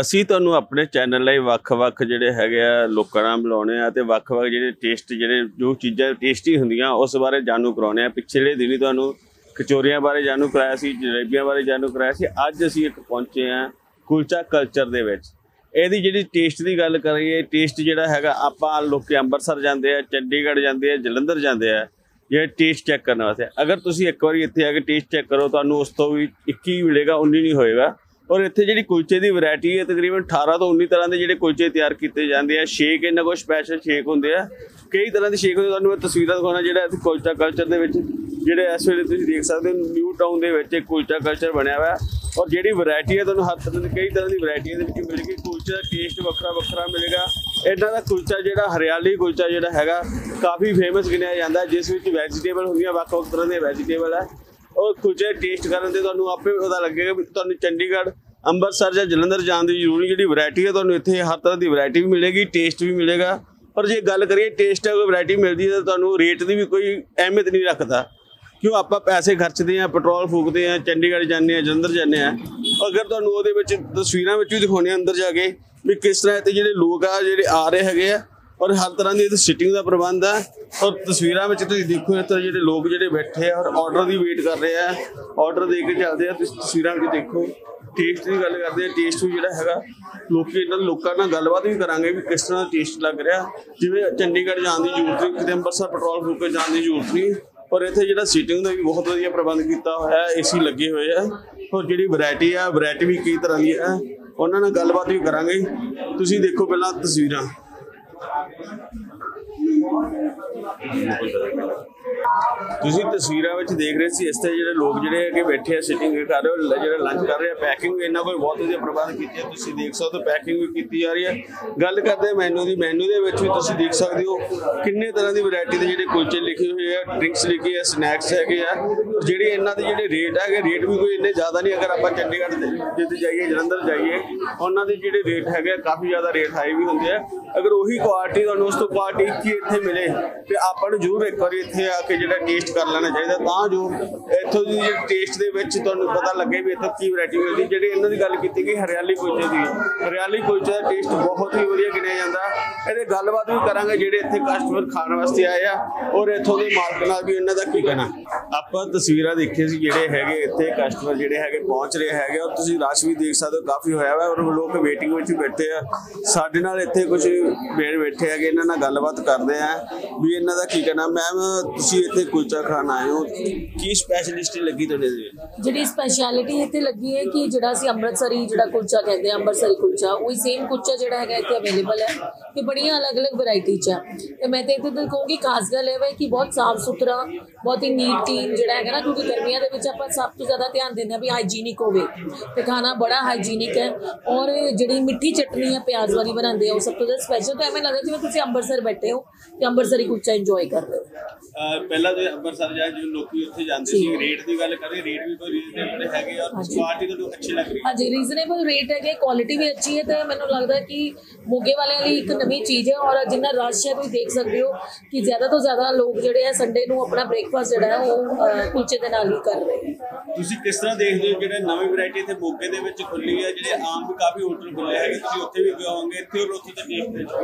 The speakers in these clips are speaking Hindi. ਅਸੀਂ ਤੁਹਾਨੂੰ ਆਪਣੇ ਚੈਨਲ ਲਈ ਵੱਖ-ਵੱਖ ਜਿਹੜੇ ਹੈਗੇ ਆ ਲੋਕਾਂ ਨਾਲ ਮਿਲਾਉਣੇ ਆ ਤੇ ਵੱਖ-ਵੱਖ ਜਿਹੜੇ ਟੇਸਟ ਜਿਹੜੇ ਜੋ ਚੀਜ਼ਾਂ ਟੇਸਟੀ ਹੁੰਦੀਆਂ ਉਸ ਬਾਰੇ ਜਾਣੂ ਕਰਾਉਣੇ ਆ। ਪਿਛਲੇ ਦਿਨੀ ਤੁਹਾਨੂੰ ਕਚੋਰੀਆਂ ਬਾਰੇ ਜਾਣੂ ਕਰਾਇਆ ਸੀ, ਜਲੇਬੀਆਂ ਬਾਰੇ ਜਾਣੂ ਕਰਾਇਆ ਸੀ। ਅੱਜ ਅਸੀਂ ਇੱਕ ਪਹੁੰਚੇ ਆ ਕੁਲਚਾ ਕਲਚਰ ਦੇ ਵਿੱਚ। ਇਹਦੀ ਜਿਹੜੀ ਟੇਸਟ ਦੀ ਗੱਲ ਕਰੀਏ, ਟੇਸਟ ਜਿਹੜਾ ਹੈਗਾ ਆਪਾਂ ਲੋਕ ਅੰਮ੍ਰਿਤਸਰ ਜਾਂਦੇ ਆ, ਚੰਡੀਗੜ੍ਹ ਜਾਂਦੇ ਆ, ਜਲੰਧਰ ਜਾਂਦੇ ਆ ये टेस्ट चेक करने वास्ते। अगर तुम एक बार इतने आके टेस्ट चेक करो तो उस तो भी 21 मिलेगा, 19 नहीं होएगा। और इतने जी कुलचे की वैरायटी है तकरीबन 18 तो 19 तरह के जो कुलचे तैयार किए जाते हैं। शेक इन्होंने को स्पैशल शेक होंगे, कई तरह के शेक होंगे। मैं तस्वीर दिखाना जो कुलचा कल्चर के इस वे देख सकते हो, न्यू टाउन के कुलचा कल्चर बनया हुआ और जी वैरायटी है तुम्हें हर तरह की कई तरह की वैरायटी मिलेगी। कुलचे का टेस्ट वक्रा वक्रा मिलेगा। इन्हों का कुलचा जो हरियाली कुलचा जो है काफ़ी फेमस गिनिया जाता है, जिस में वैजीटेबल होंगे वक्-वक् तरह के वैजीटेबल है। और कुलचे टेस्ट करने से तुम्हें आपे पता लगेगा भी तुम्हें चंडीगढ़ अमृतसर या जलंधर जाने की जरूरी जी वैरायटी है। तुम्हें इतने हर तरह की वैरायटी भी मिलेगी, टेस्ट भी मिलेगा। और जे गल करिए टेस्ट है कोई वैरायटी मिलती है तो तुम्हें रेट की भी कोई अहमियत नहीं रखता, क्यों आप पैसे खर्चते हैं, पेट्रोल फूकते हैं, चंडीगढ़ जाने हैं, जलंधर जाने हैं। अगर तुम्हें वो तस्वीरों में भी दिखाने अंदर जाके भी किस तरह के जो लोग आ जे आ रहे हैं और हर तरह की सीटिंग का प्रबंध है। और तस्वीरों में देखो इस तरह जो लोग जो बैठे हैं और ऑर्डर की वेट कर रहे हैं, ऑर्डर दे के चलते हैं। तस्वीरों में देखो टेस्ट की गल करते हैं, टेस्ट भी जो है लोगों नाल गलबात भी करांगे भी किस तरह टेस्ट लग रहा। जिवें चंडीगढ़ जाने की जरूरत नहीं, कितें अंबरसर पेट्रोल फूक के जाने की जरूरत नहीं। और इतने जो सीटिंग का भी बहुत वधिया प्रबंध किया हुआ है, एसी लगे हुए है। और जी वैरायटी है, वैरायटी भी कई तरह की है, उन्होंने गलबात भी करांगे। तुसीं देखो पहला तस्वीर तस्वीरों में देख रहे थे। इस तरह जो लोग जो है बैठे हैं, सीटिंग कर रहे हो, जो लंच कर रहे हैं। पैकिंग भी इन्होंने को बहुत वधिया प्रबंध किया, तुसीं देख सकते हो पैकिंग भी की जा रही है। गल करते हैं मैनू की, मैनू के तुसीं देख सकते हो कितने तरह की वैरायटी के जो कुलचे लिखे हुए हैं, ड्रिंक्स लिखी है, स्नैक्स है। जी इन्हों के जो रेट है, रेट भी कोई इन्ने ज़्यादा नहीं। अगर आप चंडीगढ़ जाइए, जलंधर जाइए, उन्होंने जो रेट है काफ़ी ज़्यादा रेट हाई भी होंगे। अगर वही क्वालिटी तो उस क्वालिटी की इतने मिले तो आप जरूर एक बार इतने आके जो टेस्ट कर लेना चाहिए, जो इतों की टेस्ट के पता लगे भी इतों की वैरायटी मिलती है। जी इन्हों की गल की गई हरियाली कुलचे की, हरियाली कुलचे का टेस्ट बहुत ही वधिया गिनिया जाता है। ये गलबात भी करांगे जो इतने कस्टमर खाने वास्ते आए हैं और इतों के मालक नाल भी इन्हों का की कहना। आप तस्वीर देखिए जोड़े है इतने कस्टमर जोड़े है पहुँच रहे हैं और तुम रश भी देख सकते हो काफ़ी होया है। और लोग वेटिंग में बैठे है, साढ़े नाल इतने कुछ बेड़ बैठे है, इन्होंने गलबात करते हैं भी इन्हों का की कहना। मैम तुम इतने कुलचा खान आए हो, की स्पैशलिटी लगी थोड़े से? जी स्पैशलिटी इतने लगी है कि जो अमृतसरी जो कुलचा कहते हैं, अमृतसरी कुलचा, वही सेम कुलचा जो है इतने अवेलेबल है तो बड़िया अलग अलग वैरायटी है। तो मैं तो इतने कहूँगी खास गल है कि बहुत साफ सुथरा, बहुत ही नीट क्लीन जो है ना, क्योंकि गर्मियों के आप सब तो ज़्यादा ध्यान देते हैं भी हाइजीनिक हो, खाना बड़ा हाइजीनिक है। और जी मिठी चटनी है प्याज वाली बनाते हैं, सब तो ज़्यादा स्पैशल। तो ऐवें लगता जिवें तुसीं अंबरसर बैठे हो तो अंबरसरी कुलचा इंजॉय कर रहे हो। पहला तो अंबरसर जा जो लोग उत्थे जांदे सी, रेट दी गल करें, रेट भी कोई रीजनेबल है और क्वालिटी तो अच्छी लग रही है। जी रीजनेबल रेट है, क्वालिटी भी अच्छी है। तो मैनूं लगदा कि मोगे वाले लई एक नवीं चीज़ है। और जिन्ना रश है तुसीं देख सकते हो कि ज़्यादा तो ज़्यादा लोग जिहड़े है संडे नूं अपना ब्रेकफास्ट जिहड़ा है वो कुलचे दे नाल ही कर रहे हैं। तुसीं किस तरह देखदे हो जिहड़ी नवीं वैरायटी इत्थे मोगे दे विच खुल्ली है, जिहड़े आम भी काफ़ी होटल खुल्ले है, तुसीं उत्थे भी जाओगे इत्थे और उत्थे तक देखदे हो?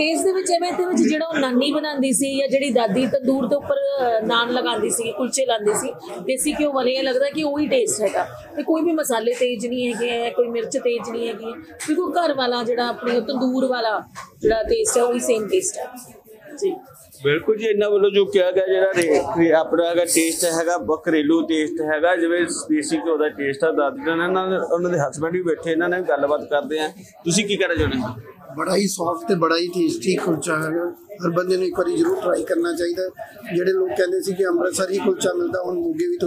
टेस्ट दे विच एवें इत्थे विच जिहड़ा नानी बनांदी सी या जिहड़ी दादी तंदूर तो उपर नान लगांदी सी, कुलचे लांदी सी देसी घ्यो वाले, ये लगदा कि वही टेस्ट हैगा। ते कोई भी मसाले तेज नहीं है, कोई मिर्च तेज नहीं हैगी, बिल्कुल घर वाला जिहड़ा अपने तंदूर वाला जिहड़ा टेस्ट है वही सेम टेस्ट है। जी बिल्कुल जी, इन्होंने वालों जो कहा गया जो अपना है टेस्ट है घरेलू टेस्ट है, जिवें देसी घ्यो का टेस्ट है। दादी उन्होंने हसबैंड भी बैठे, इन्होंने भी गलबात करते हैं। तुसीं की कहना चाहुंदे? बड़ा ही सॉफ्ट बड़ा ही टेस्टी कुलचा है, हर बंदे ने एक बार जरूर ट्राई करना चाहिए। जोड़े लोग कहते सी कि अमृतसर ही कुलचा मिलता, हम मोगे भी तो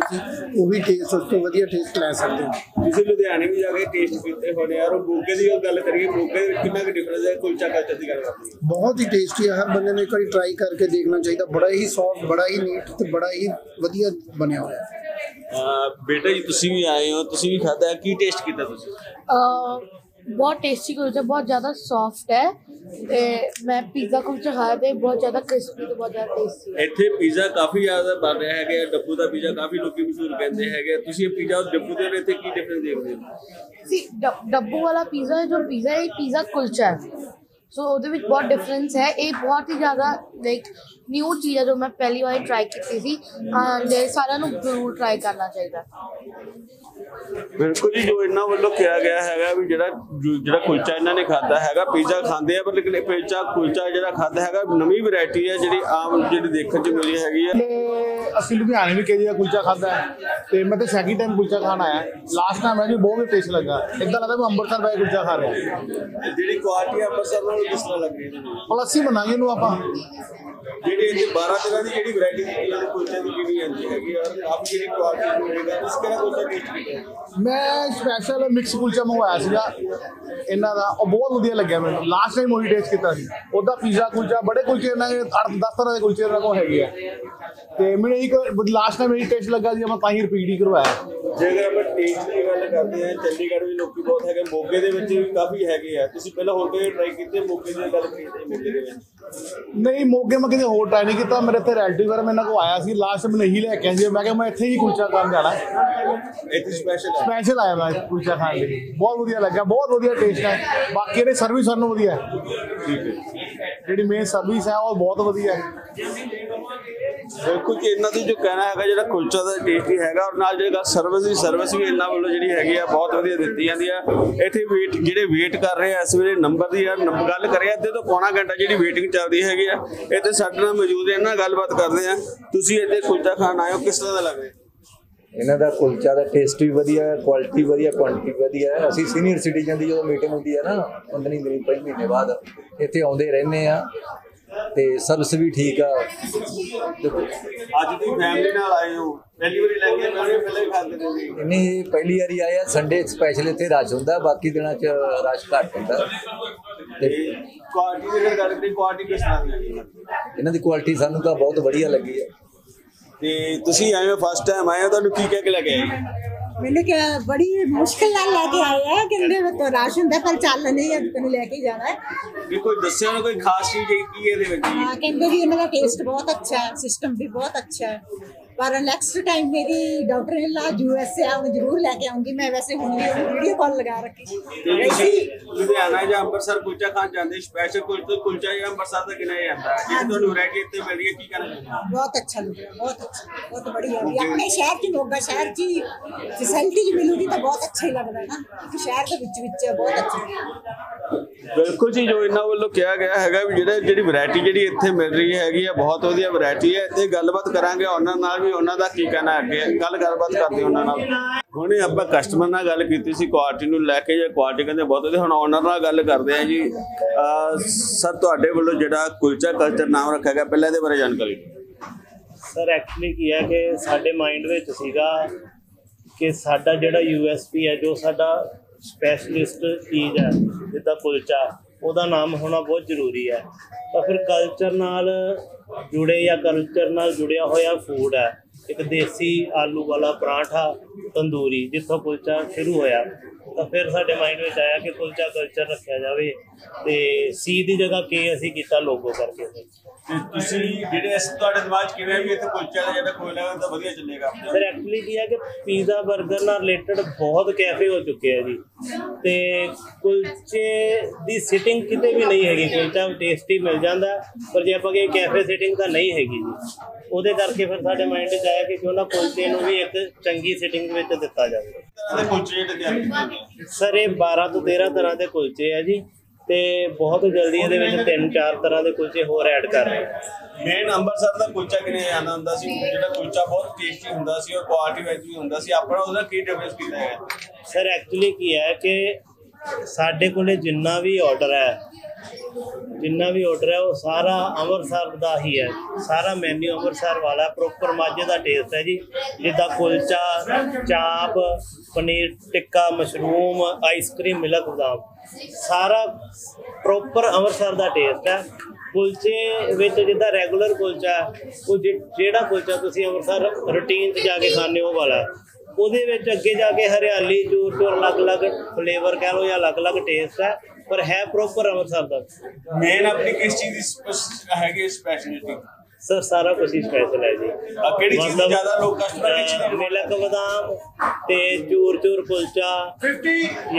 भी टेस्ट उस तो वधिया टेस्ट लै सकते हो। जिसे लुधियाने भी जाके टेस्ट किए होने और मोगे की गल करिए, मोगे कितना डिफरेंस है कुलचा कल्चर की गल करते? बहुत ही टेस्टी है, हर बंदे ने एक बार ट्राई करके देखना चाहिए। बड़ा ही सॉफ्ट, बड़ा ही नीट तो बड़ा ही वधिया बनया हुआ है। बेटा जी तुसीं भी आए हो, तुसीं भी खादा, की टेस्ट किया? बहुत टेस्टी कुलचा, बहुत ज़्यादा सॉफ्ट है। मैं पिज़्ज़ा कुलचा खाया था, बहुत ज़्यादा क्रिस्पी तो बहुत ज़्यादा टेस्टी है। इतने पिज़्ज़ा काफ़ी ज़्यादा बन रहे हैं, डब्बू का पिज़्ज़ा काफ़ी लोग मशहूर कहते हैं। पिज़्ज़ा और डब्बू के लिए क्या डिफरेंस देखते हो? डब्बू वाला पिज़्ज़ा जो पिज़्ज़ा है, ये पिज़्ज़ा कुलचा है, सो उसमें बहुत डिफरेंस है। एक बहुत ही ज़्यादा लाइक न्यू चीज़ है जो मैं पहली बार ट्राई की थी। सारा लोग जरूर ट्राई करना चाहिए। बिल्कुल जी, जो इन्होंने वालों किया गया है भी जरा कुलचा इन्होंने खाता है, पिज़्ज़ा खाते हैं पर लेकिन पिज़्ज़ा कुलचा जरा खाता है नवी वैरायटी है जी, आम जी देखने को मिली हैगी है। असं लुधियाने भी कई जगह कुलचा खाता है, तो मैं तो सैकंड टाइम कुलचा खाना आया, लास्ट टाइम है जी, बहुत ही टेस्ट लगा। इतना लगता मैं अमृतसर का कुलचा खा रहे हैं जी, क्वालिटी अमृतसर में किस तरह लग रही है? पलसी बनाएंगे इनू आप जी, 12 तरह की जी वैरायटी की कुलचे की भी आती हैगी और आप जी क्वालिटी मिलेगा। इस तरह कुलचा टेस्ट मैं स्पेशल मिक्स कुलचा मंगवाया सीगा इन्हां दा, और बहुत वधिया लग्या मैनूं। लास्ट टाइम ओही टेस्ट कीता सी, ओदा पिज़्ज़ा कुलचा बड़े कुलचे ना 8-10 तरह दे कुलचे ना को हैगे है, ते मैनूं एक लास्ट टाइम ओही टेस्ट लगा जी, मैं तां ही रिपीट ही करवाया। जेकर आप टेस्ट दी गल करदे हैं, चंडीगढ़ भी लोकी बहुत हैगे, मोगे दे विच भी काफी हैगे है। तुसीं पहले होर कोई ट्राई कीते मोगे दी गल कीती? मोगे दे विच नहीं, मोगे मैं किसी होर ट्राई नहीं किया। मेरे इतने रिलेटिव मेरे को आया सी, लास्ट मैंने यही लैके जी, मैं इतने ही कुलचा खान जाना, स्पैशल आया मैं कुलचा खाने के लिए। बहुत वधिया लगा, बहुत वधिया टेस्ट है। बाकी इन्हें सर्विस सानू वधिया है, जी मेन सर्विस है और बहुत वधिया है। बिल्कुल जी, इन्हों की जो कहना है जो कुलचा का टेस्ट ही है और नाल जो सर्विस भी इन्होंने वालों जी हैगी है बहुत वधिया दी जाती है। इतने वेट जोड़े वेट कर रहे हैं इस वे नंबर की गल करें, अद्धे तो पौना घंटा जी वेटिंग चलती हैगी है। इतने साढ़े नाल मौजूद है, इन्होंने गलबात करते हैं। तुसीं इतने कुलचा खान आए हो, किस तरह का लग रहा है? इन्हों का कुलचा का टेस्ट भी वधिया, क्वालिटी वधिया, क्वांटिटी वधिया है। असीं सीनियर सिटीजन की जो मीटिंग होंदी है ना 15-20 महीने बाद इत्थे आउंदे रहने आ, ते सर्विस भी ठीक है। नहीं, पहली बारी आया, संडे स्पैशल इतने रश होंगे, बाकी दिनों रश घट होंगे। इन्हों की क्वालिटी सानू तो बहुत बढ़िया लगी है। फर्स्ट टाइम आए हो, कह के लगे? मैंने क्या बड़ी मुश्किल नाल लेके आए हैं, किंदे में तो राश हुंदा पर चल नहीं है, तन्नू लेके जाना है। ये कोई दस्या ना कोई खास चीज की है दे विच? हां, किंदे भी इनका टेस्ट बहुत अच्छा है, सिस्टम भी बहुत अच्छा है। पर नेक्स्ट टाइम मेरी डॉक्टर हिला यूएसए आप जरूर लेके आऊंगी मैं। वैसे हुण वीडियो कॉल लगा रखी वैसे लुधियाना या अमृतसर कुलचा खान जांदे स्पेशल कुलचा या अमृतसर दा गिना जांदा है। जी तुहानू वैरायटी इत्थे मिल रही है, की कहना? बहुत अच्छा लग रहा, बहुत अच्छा, बहुत बढ़िया। अपने शहर च मोगा शहर च फैसिलिटी मिलूगी तो बहुत अच्छा ही लगदा है ना, शहर दे विच विच बहुत अच्छा। बिल्कुल जी, जो इन्होंने वालों कहा गया है भी जी वैरायटी जी इतने मिल रही हैगी है, बहुत वधिया वैरायटी है। इतने गलबात करांगे उन्होंने नाल भी, उन्हों का की कहना है, गलबात करते उन्होंने नाल। हमने आप कस्टमर नाल गल कीती सी क्वालिटी नूं लैके, जो क्वालिटी कहते बहुत वधिया। हुण ओनर नाल गल करते हैं जी। सर, तुहाडे वालों जो कुलचा कल्चर नाम रखा गया, पहले इहदे बारे जानकारी? सर एक्चुअली की है कि साडे माइंड विच सीगा कि साडा जिहड़ा यूएसपी है, जो साडा स्पैशलिस्ट चीज़ है जिदा कुलचा, वह नाम होना बहुत जरूरी है। तो फिर कल्चर नाल जुड़े या कल्चर नाल जुड़िया होया फूड है। एक देसी आलू वाला पराठा तंदूरी जितों कुलचा शुरू होया, तो फिर साढ़े माइंड में आया कि कुलचा कल्चर रखा जाए, तो सी की जगह के असी किया लोगो करके। सर एक्चुअली की है कि पिज़्ज़ा बर्गर नाल रिलेटेड बहुत कैफे हो चुके हैं जी, तो कुलचे की सिटिंग कितने भी नहीं हैगी, कुलचा टेस्टी मिल जाता पर जो आप कैफे सिटिंग तो नहीं हैगी जी। ਉਹਦੇ ਕਰਕੇ ਫਿਰ ਸਾਡੇ ਮਾਈਂਡ 'ਚ ਆਇਆ ਕਿ ਕਿਉਂ ਨਾ ਕੁਲਚੇ ਨੂੰ ਵੀ ਇੱਕ ਚੰਗੀ ਸਿਟਿੰਗ ਵਿੱਚ ਦਿੱਤਾ ਜਾਵੇ। ਸਰ ਇਹ 12 ਤੋਂ 13 ਤਰ੍ਹਾਂ ਦੇ ਕੁਲਚੇ ਆ ਜੀ, ਤੇ ਬਹੁਤ ਜਲਦੀ ਇਹਦੇ ਵਿੱਚ 3-4 ਤਰ੍ਹਾਂ ਦੇ ਕੁਲਚੇ ਹੋਰ ਐਡ ਕਰ ਰਹੇ ਹਾਂ। ਮੇਨ ਅੰਮ੍ਰਿਤਸਰ ਦਾ ਕੁਲਚਾ ਕਿਨੇ ਆਉਂਦਾ ਹੁੰਦਾ ਸੀ, ਜਿਹੜਾ ਕੁਲਚਾ ਬਹੁਤ ਟੇਸਟੀ ਹੁੰਦਾ ਸੀ ਔਰ ਕੁਆਲਿਟੀ ਵਾਈਜ਼ ਵੀ ਹੁੰਦਾ ਸੀ। ਆਪਣਾ ਉਹਦਾ ਕੀ ਡਿਫਰੈਂਸ ਕੀਤਾ ਹੈ? ਸਰ ਐਕਚੁਅਲੀ ਕੀ ਹੈ ਕਿ ਸਾਡੇ ਕੋਲੇ जिन्ना भी ऑर्डर है वो सारा अमृतसर का ही है। सारा मेन्यू अमृतसर वाला प्रॉपर माझे का टेस्ट है जी, जिदा kulcha, chaap, paneer tikka, mushroom, ice cream, milk बादाम, सारा प्रॉपर अमृतसर का टेस्ट है। कुलचे जिदा रेगुलर कुलचा है, वो जेड़ा कुलचा तुसीं अमृतसर रूटीन जाके खाने वाला है, ਉਹਦੇ ਵਿੱਚ ਅੱਗੇ ਜਾ ਕੇ ਹਰਿਆਲੀ ਚੂਰ ਚੂਰ ਅਲੱਗ-ਅਲੱਗ ਫਲੇਵਰ ਕਹਿ ਲਓ ਜਾਂ ਅਲੱਗ-ਅਲੱਗ ਟੇਸਟ ਹੈ ਪਰ ਹੈ ਪ੍ਰੋਪਰ ਅੰਮ੍ਰਿਤਸਰ ਦਾ। ਮੇਨ ਆਪਣੀ ਕਿਸ ਚੀਜ਼ ਦੀ ਹੈਗੀ ਸਪੈਸ਼ਲਿਟੀ? सर सारा कुछ ही स्पेशल है जी। केड़ी चीज़ ज़्यादा लोग कस्टमर मिलक बादाम ते चूर चूर कुलचा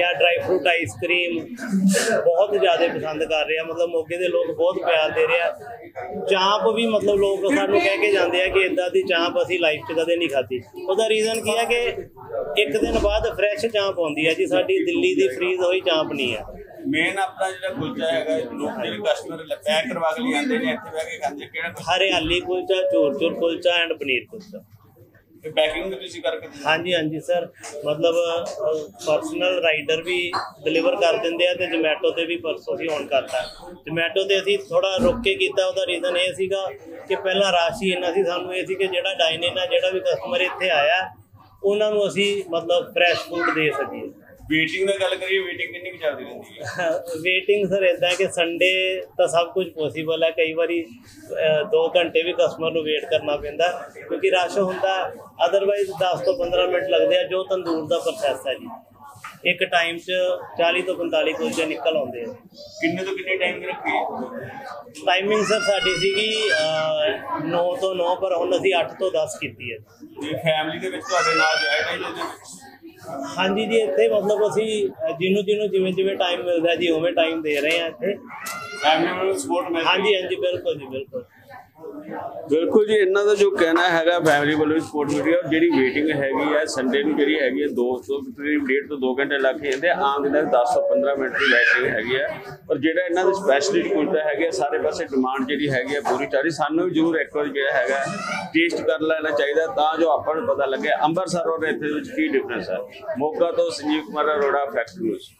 या ड्राई फ्रूट आइसक्रीम बहुत ज़्यादा पसंद कर रहे हैं, मतलब मोगे दे लोग बहुत प्यार दे रहे हैं। चांप भी मतलब लोग सानू कह के जाते हैं कि इदा की चांप असी लाइफ च कदे नहीं खाधी। उसका रीजन की है कि एक दिन बाद फ्रैश चांप आती है जी, साडी दिल्ली की फ्रीज हुई चांप नहीं है। मेन अपना जो कुलचा है लोग कस्टमर पैक करवा के आते हैं इतने बह के खाते हरियाली कुलचा चूर चूर कुलचा एंड पनीर कुलचा। पैकिंग करके? हाँ जी हाँ जी सर, मतलब परसनल राइडर भी डिलीवर कर देंगे तो जोमैटो से भी परसों ही ऑन करता। जोमैटो से असी थोड़ा रुक के किया, उसका रीजन यह कि पहला रश ही इन्ना सी, सानू ये कि जो डाइन इन जो भी कस्टमर इतने आया उन्होंने असी मतलब फ्रैश फूड दे सकी। वेटिंग का गल करिए वेटिंग कितनी चलती रहती है? वेटिंग सर इदा कि संडे तो सब कुछ पॉसिबल है, कई बार 2 घंटे भी कस्टमर को वेट करना पैंदा क्योंकि रश होंदा, अदरवाइज 10 तो 15 मिनट लगते हैं। जो तंदूर का प्रोसैस है जी, एक टाइम 40 तो 45 कुलचे निकल आते हैं। किन्ने तो कितने टाइम रखी टाइमिंग सर साडी सीगी 9 तो 9 पर हुण असीं 8 तो 10 कीती है। फैमिली दे विच तुहाडे नाल जायदा ही? हाँ जी जी, इतने मतलब असी जिन्हों जिमें जिमें टाइम मिलता है जी उमें टाइम दे रहे हैं इतने। हाँ जी हाँ जी बिल्कुल जी बिल्कुल बिल्कुल जी। इन्हों का जो कहना है फैमिली वालों भी सपोर्ट मिल रही है और जी वेटिंग हैगी है संडे में जी हैगी है 2 तो 1.5 तो 2 घंटे लग जाते हैं, आम दिन 10 तो 15 मिनट की वेटिंग हैगी है। और जो इन्हों की स्पैशलिटी कुलचा है सारे पासे डिमांड जी है पूरी चाली, सानू भी जरूर एक बार जो है टेस्ट कर लेना चाहिए तो आप पता लगे अमृतसर और इतने की डिफरेंस है। मोगा तो संजीव कुमार अरोड़ा, फैक्ट न्यूज़।